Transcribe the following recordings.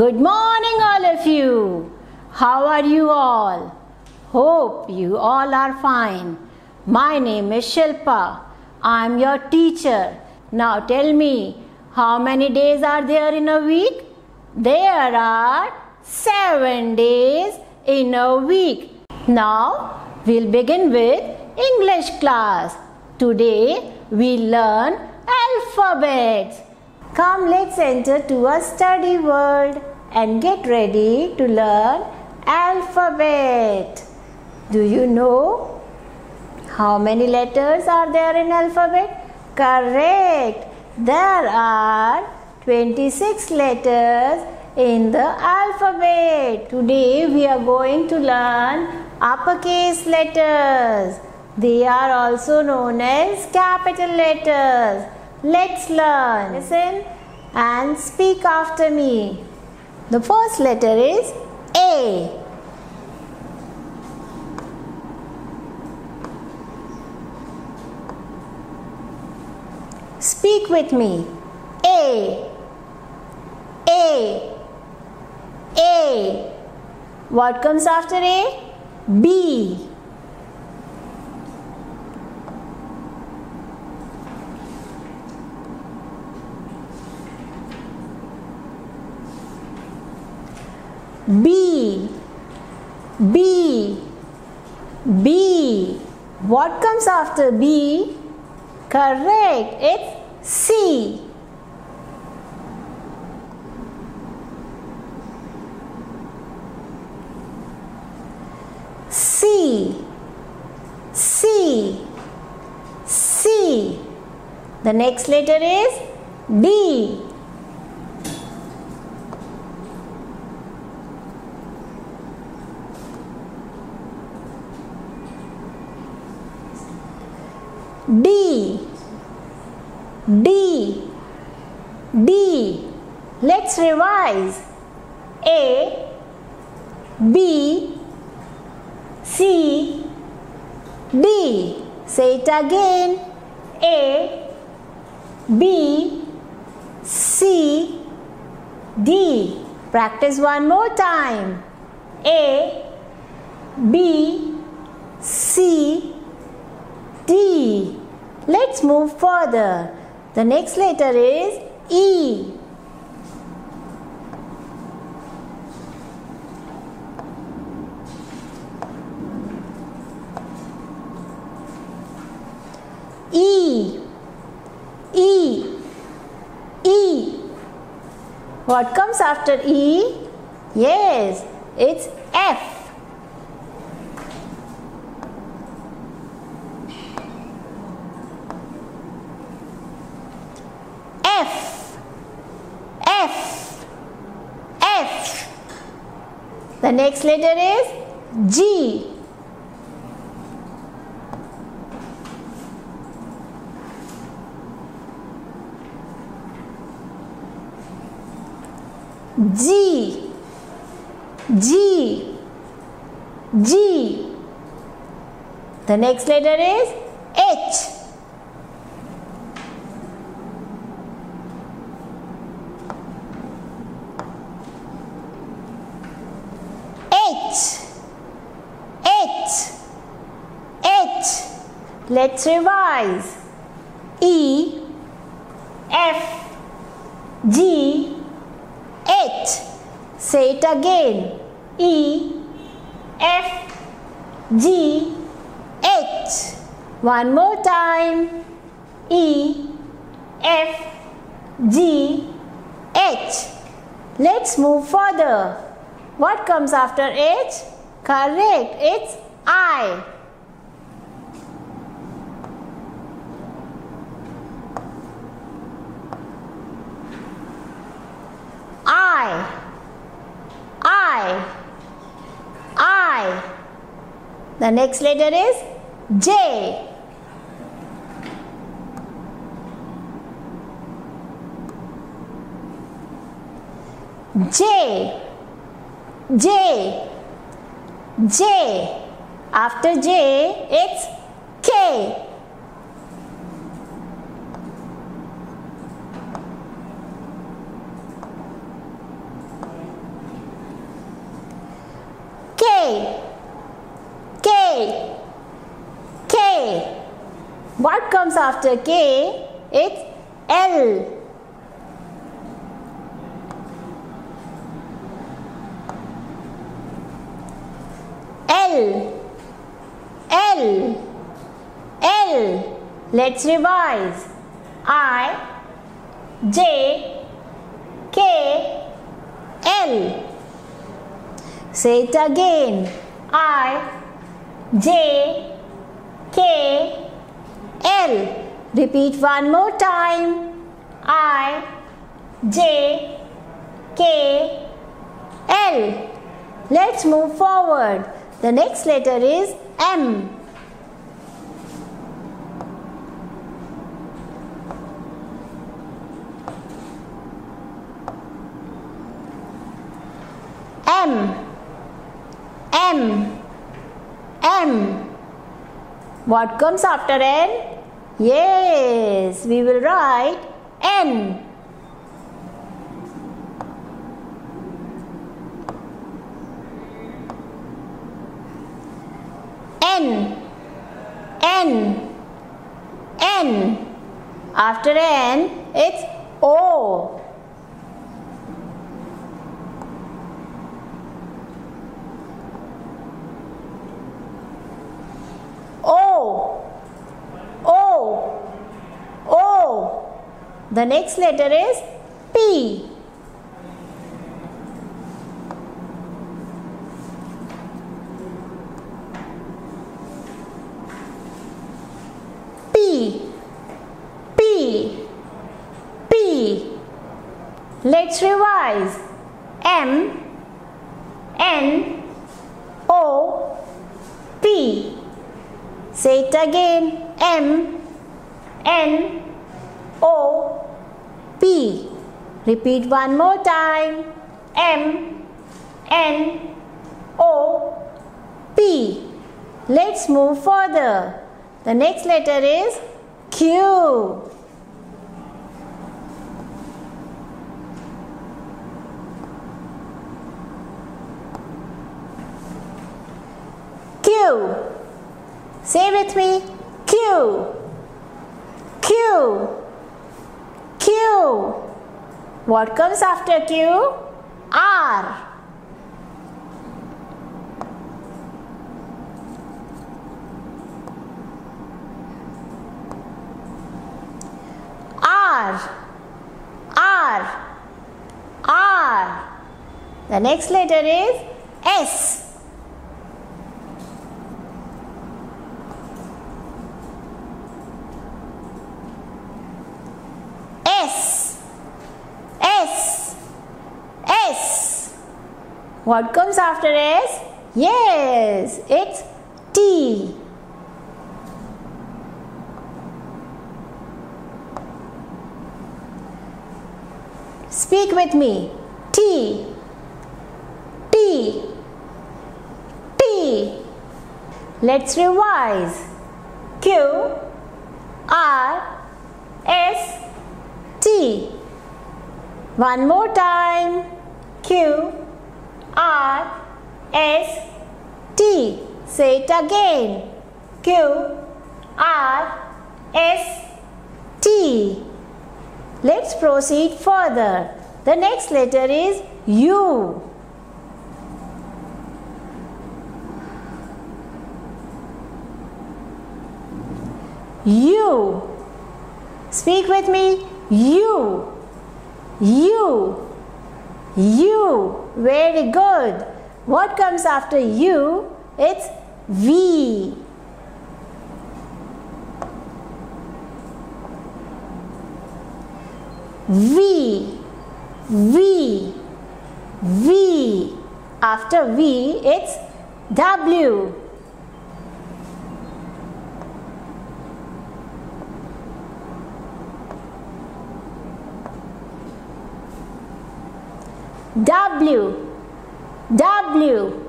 Good morning, all of you. How are you all? Hope you all are fine. My name is Shilpa. I am your teacher. Now tell me, how many days are there in a week? There are 7 days in a week. Now we'll begin with English class. Today we learn alphabets. Come, let's enter to a study world and get ready to learn alphabet. Do you know how many letters are there in alphabet? Correct. There are 26 letters in the alphabet. Today we are going to learn uppercase letters. They are also known as capital letters. Let's learn. Listen and speak after me. The first letter is A. Speak with me. A. A. A. What comes after A? B. B. B. B. What comes after B? Correct. It's C. C. C. C. The next letter is D. D. D. D. Let's revise. A, B, C, D. Say it again. A, B, C, D. Practice one more time. A, B, C, D. Let's move further. The next letter is E. E. E. E. What comes after E? Yes, it's F. The next letter is G. G. G. G. The next letter is H. Let's revise. E, F, G, H. Say it again. E, F, G, H. One more time. E, F, G, H. Let's move further. What comes after H? Correct. It's I. I. The next letter is J. J. J. J. After J, it's K. comes after K, it's L. L, L, L. Let's revise. I, J, K, L. Say it again. I, J, K, L. Repeat one more time. I, J, K, L. Let's move forward. The next letter is M. M, M, M. What comes after N? Yes, we will write N. N, N, N. After N, it's O. The next letter is P. P. P. P. Let's revise. M, N, O, P. Say it again. M, N, O, P. Repeat one more time. M, N, O, P. Let's move further. The next letter is Q. Q. Say with me. Q. Q. Q. What comes after Q? R. R. R. R. The next letter is S. What comes after S? Yes, it's T. Speak with me. T. T. T. Let's revise. Q, R, S, T. One more time. Q, R, S, T. Say it again. Q, R, S, T. Let's proceed further. The next letter is U. U. Speak with me. U. U. U. Very good. What comes after U? It's V. V. V. V. After V, it's W. W, W,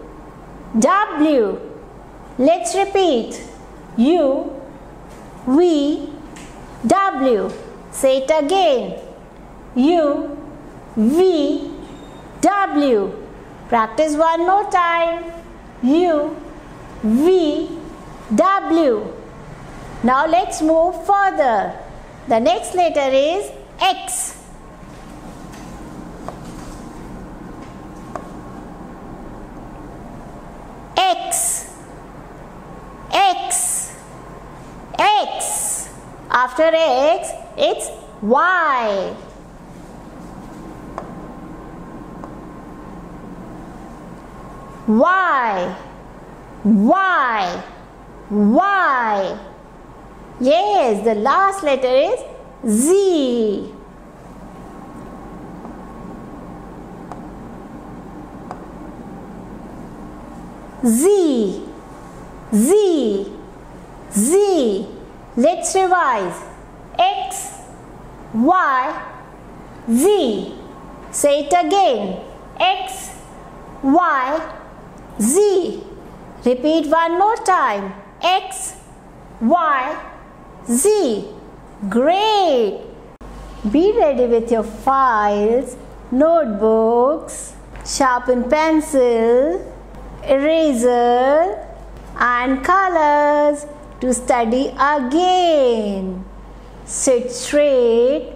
W. Let's repeat. U, V, W. Say it again. U, V, W. Practice one more time. U, V, W. Now let's move further. The next letter is X. X. X. X. After X, it's Y. Y. Y. Y. Yes, the last letter is Z. Z. Z. Z. Let's revise. X, Y, Z. Say it again. X, Y, Z. Repeat one more time. X, Y, Z. Great! Be ready with your files, notebooks, sharpen pencil, eraser and colors to study again. Sit straight,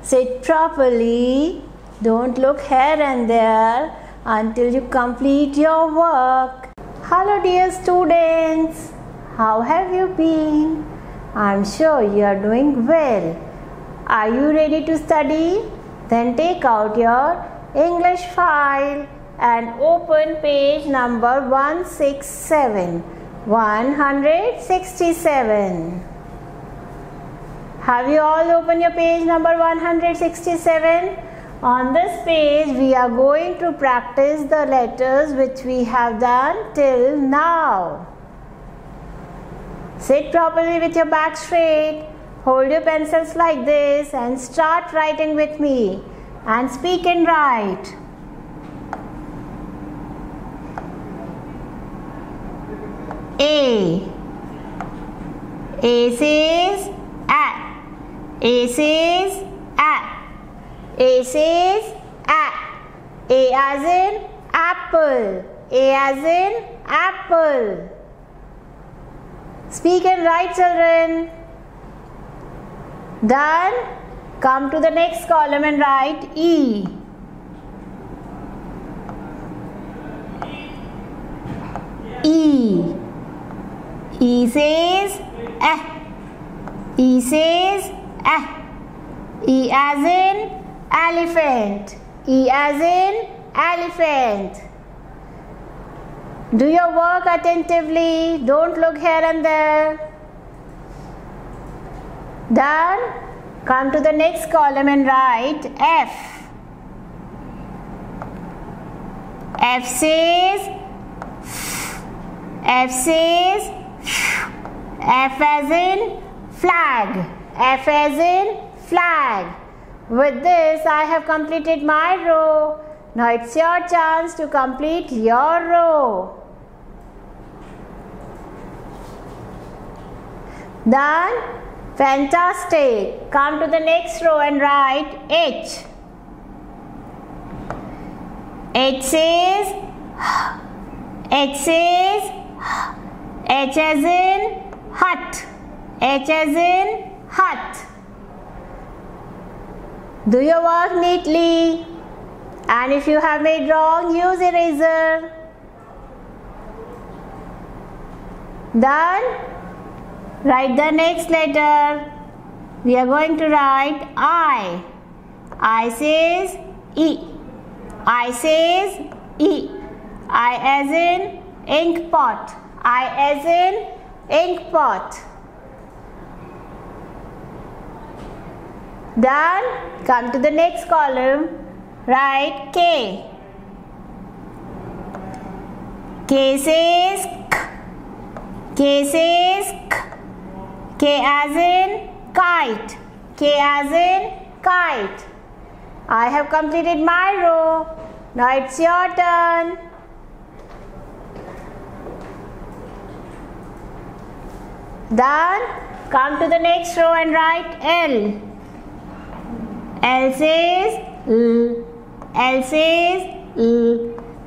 sit properly, don't look here and there until you complete your work. Hello dear students, how have you been? I'm sure you are doing well. Are you ready to study? Then take out your English file and open page number 167. 167. Have you all opened your page number 167? On this page, we are going to practice the letters which we have done till now. Sit properly with your back straight, hold your pencils like this and start writing with me and speak and write. A. A says A. A says A. A says A. A as in apple. A as in apple. Speak and write, children. Done? Come to the next column and write E. E. E says eh. E says eh. E as in elephant. E as in elephant. Do your work attentively. Don't look here and there. Done? Come to the next column and write F. F says F. F says F. F as in flag. F as in flag. With this, I have completed my row. Now it's your chance to complete your row. Done? Fantastic. Come to the next row and write H. H says H. H says H. H as in hut. H as in hut. Do your work neatly. And if you have made wrong, use eraser. Done? Write the next letter. We are going to write I. I says E. I says E. I as in ink pot. I as in ink pot. Done? Come to the next column. Write K. K says K. K says K. K as in kite. K as in kite. I have completed my row. Now it's your turn. Done? Come to the next row and write L. L says L. L says L.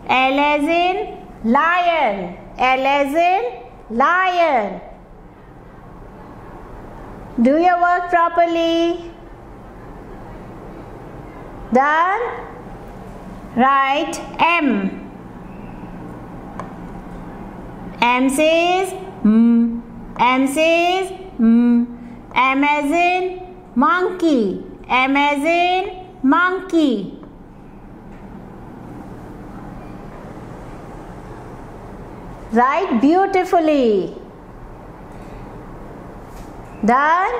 L as in lion. L as in lion. do your work properly. Then write M. M says M. M says M. M as in monkey. M as in monkey. Write beautifully. Then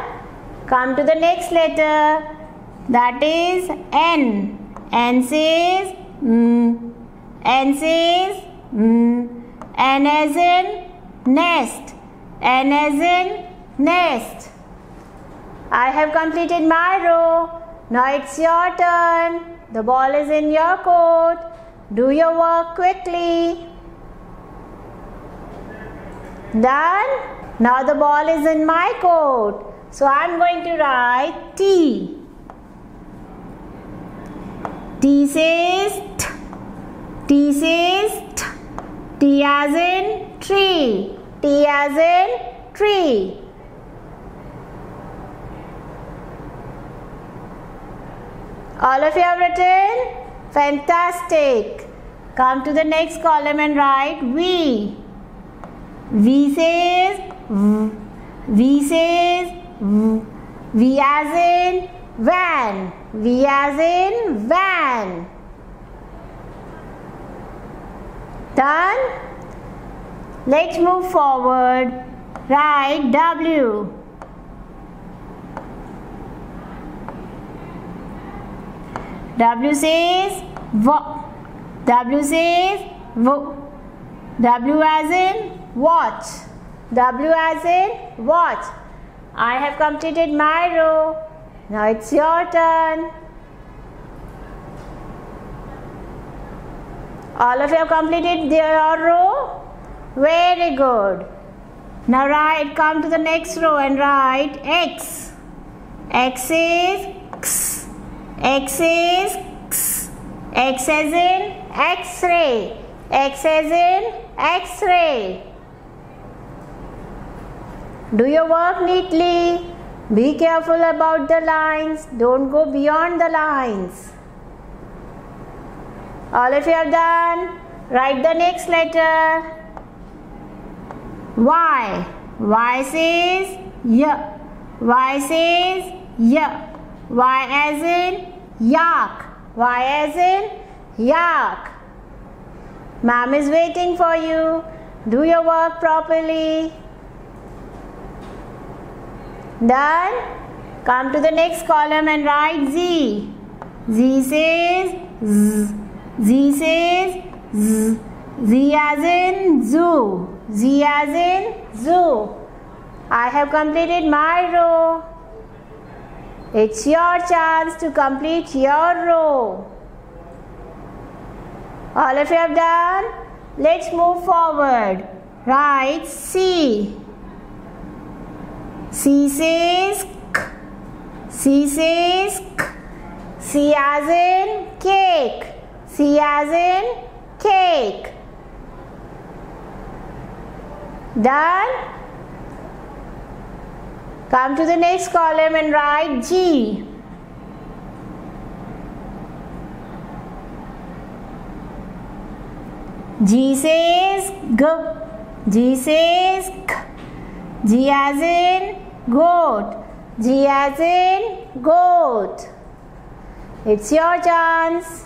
come to the next letter, that is N. N says N. N says N. N as in nest. N as in nest. I have completed my row. Now it's your turn. The ball is in your court. Do your work quickly. Done. Now the ball is in my court. So I'm going to write T. T says T. T says T. T as in tree. T as in tree. All of you have written? Fantastic. Come to the next column and write V. V says V. V says V. V as in van. V as in van. Done. Let's move forward. Write W. W says V. W says V. W as in watch. W as in watch. I have completed my row. Now it's your turn. All of you have completed your row? Very good. Now come to the next row and write X. X is X. X is X. X as in X-ray. X as in X-ray. Do your work neatly. Be careful about the lines. Don't go beyond the lines. All of you have done. Write the next letter. Y. Y says Y. Y says Y. Y as in yak. Y as in yak. Ma'am is waiting for you. Do your work properly. Done. Come to the next column and write Z. Z says Z. Z says Z. Z as in zoo. Z as in zoo. I have completed my row. It's your chance to complete your row. All of you have done. Let's move forward. Write C. C says K. C says K. C as in cake. C as in cake. Done. Come to the next column and write G. G says G. G says K. G as in goat. G as in goat. It's your chance.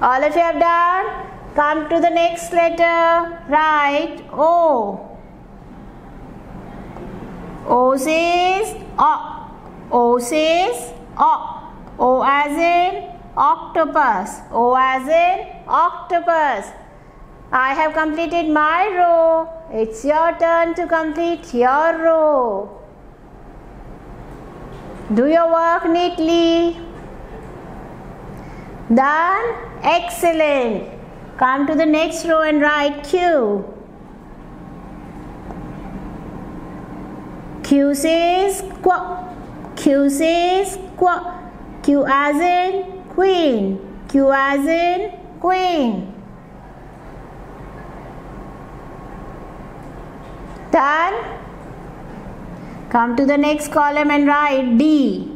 All of you have done. Come to the next letter. Write O. O says O. O says O. O as in octopus. O as in octopus. I have completed my row. It's your turn to complete your row. Do your work neatly. Done. Excellent. Come to the next row and write Q. Q says Qu. Q says Qu. Q as in queen. Q as in queen. Done. Come to the next column and write D.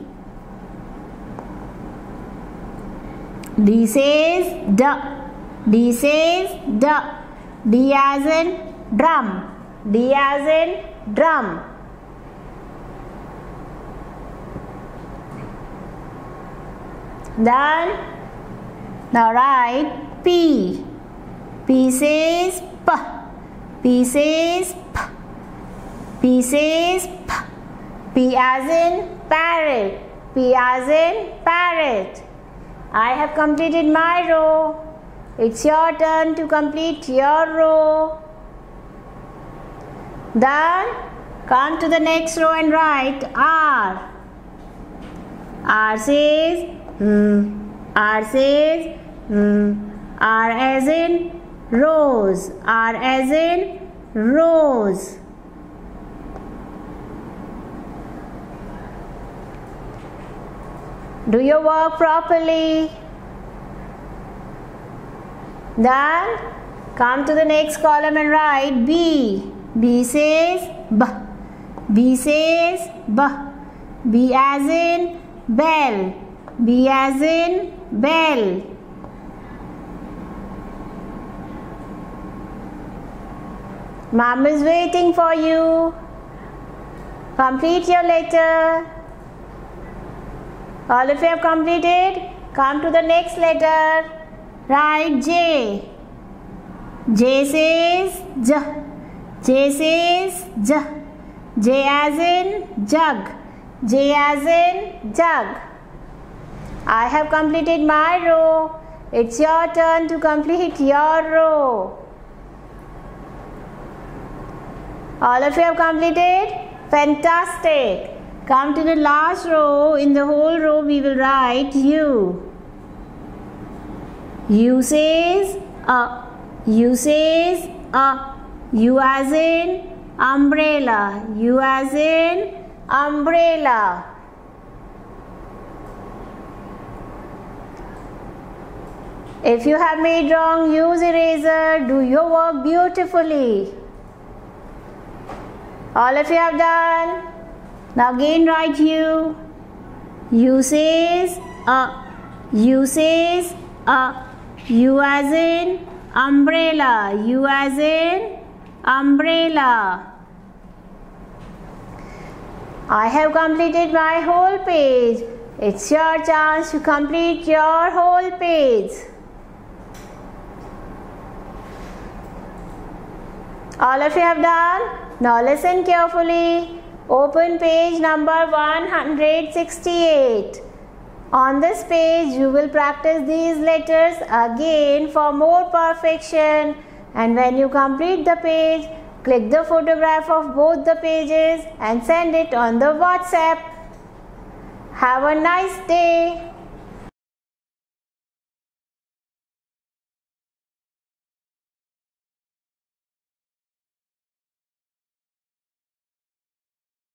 D says D. D says D. D as in drum. D as in drum. Done. Now write P. P says P. P says P. P says P. P as in parrot. P as in parrot. I have completed my row. It's your turn to complete your row. Then come to the next row and write R. R says R says R as in rose. R as in rose. Do your work properly. Then come to the next column and write B. B says B. B says B. B as in bell. B as in bell. Mom is waiting for you. Complete your letter. All of you have completed. Come to the next letter. Write J. J says J. J says J. J as in jug. J as in jug. I have completed my row. It's your turn to complete your row. All of you have completed? Fantastic. Come to the last row. In the whole row we will write U. U says A. U says A. U as in umbrella. U as in umbrella. If you have made wrong, use eraser. Do your work beautifully. All of you have done. Now again write U. U says A. U says A. U as in umbrella. U as in umbrella. I have completed my whole page. It's your chance to complete your whole page. All of you have done? Now listen carefully. Open page number 168. On this page, you will practice these letters again for more perfection. And when you complete the page, click the photograph of both the pages and send it on the WhatsApp. Have a nice day.